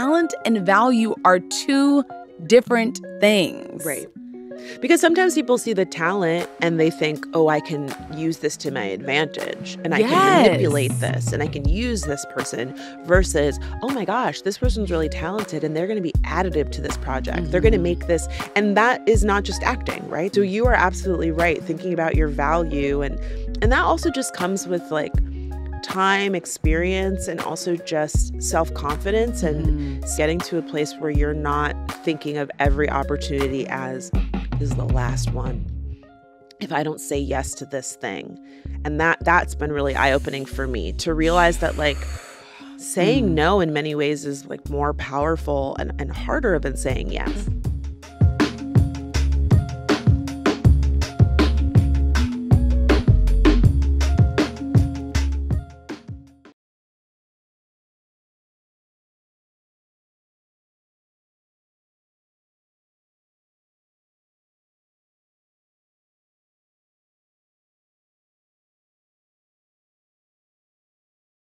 talent and value are two different things. Right. Because sometimes people see the talent and they think, oh, I can use this to my advantage and I can manipulate this and I can use this person versus, oh, my gosh, this person's really talented and they're going to be additive to this project. Mm-hmm. They're going to make this. And that is not just acting, right? So you are absolutely right, thinking about your value. And that also just comes with like time, experience, and also just self-confidence and getting to a place where you're not thinking of every opportunity as is the last one. If I don't say yes to this thing. And that's been really eye-opening for me to realize that like saying no in many ways is like more powerful and harder than saying yes.